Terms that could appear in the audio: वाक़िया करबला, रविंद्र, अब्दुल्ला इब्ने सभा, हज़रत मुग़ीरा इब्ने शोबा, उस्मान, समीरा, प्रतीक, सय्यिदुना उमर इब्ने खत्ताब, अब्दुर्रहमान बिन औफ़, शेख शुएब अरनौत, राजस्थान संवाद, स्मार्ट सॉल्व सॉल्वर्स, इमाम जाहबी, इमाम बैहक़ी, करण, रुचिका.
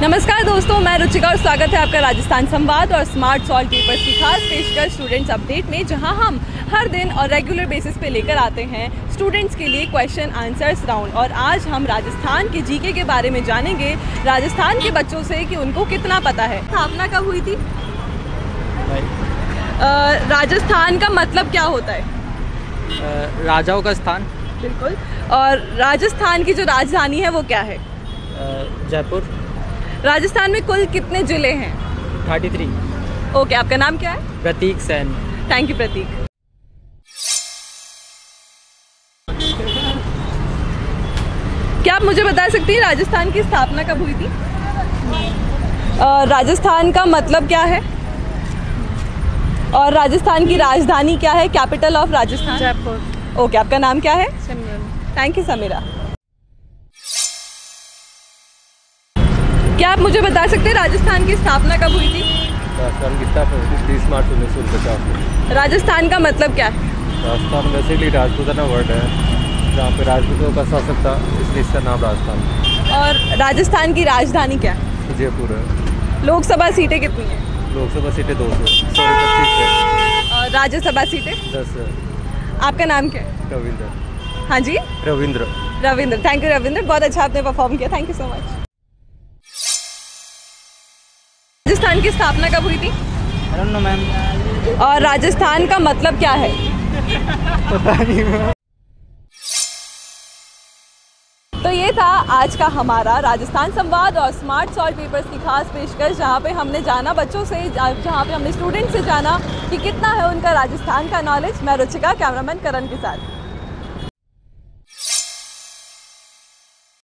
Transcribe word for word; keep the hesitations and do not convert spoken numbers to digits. नमस्कार दोस्तों, मैं रुचिका और स्वागत है आपका राजस्थान संवाद और स्मार्ट सॉल्व सॉल्वर्स की खास पेशकश स्टूडेंट्स अपडेट में, जहां हम हर दिन और रेगुलर बेसिस पे लेकर आते हैं स्टूडेंट्स के लिए क्वेश्चन आंसर्स राउंड। और आज हम राजस्थान के जीके के बारे में जानेंगे राजस्थान के बच्चों से कि उनको कितना पता है। स्थापना कब हुई थी? आ, राजस्थान का मतलब क्या होता है? आ, राजाओं का स्थान। बिल्कुल। और राजस्थान की जो राजधानी है वो क्या है? जयपुर। राजस्थान में कुल कितने जिले हैं? तैंतीस। ओके okay, आपका नाम क्या है? प्रतीक सैन। Thank you प्रतीक। क्या आप मुझे बता सकती हैं राजस्थान की स्थापना कब हुई थी? आ, राजस्थान का मतलब क्या है और राजस्थान की राजधानी क्या है? Capital of Rajasthan? Jaipur. Okay okay, आपका नाम क्या है? समीरा। Thank you समीरा। क्या आप मुझे बता सकते हैं राजस्थान की स्थापना कब हुई थी? राजस्थान की स्थापना मार्च उन्नीस सौ पचास में। राजस्थान का मतलब क्या है? राजस्थान बेसिकली राजपूताना वर्ड है, जहाँ पे राजपूतों का शासक था, इसलिए इसका नाम राजस्थान। और राजस्थान की राजधानी क्या है? जयपुर है। लोकसभा सीटें कितनी हैं? लोकसभा सीटें दो सौ और राज्यसभा सीटें दस है। आपका नाम क्या है? रविंद्र। हाँ जी रविंद्र। रविंद्र, थैंक यू रविंद्र, बहुत अच्छा आपने परफॉर्म किया, thank you so much. Rajasthan की स्थापना कब हुई थी? I don't know ma'am. और राजस्थान का मतलब क्या है? पता नहीं। तो ये था आज का हमारा राजस्थान संवाद और स्मार्ट सॉल्व पेपर्स की खास पेशकश, जहाँ पे हमने जाना बच्चों से, जहाँ पे हमने स्टूडेंट से जाना कि कितना है उनका राजस्थान का नॉलेज। मैं रुचिका, कैमरामैन करण के साथ।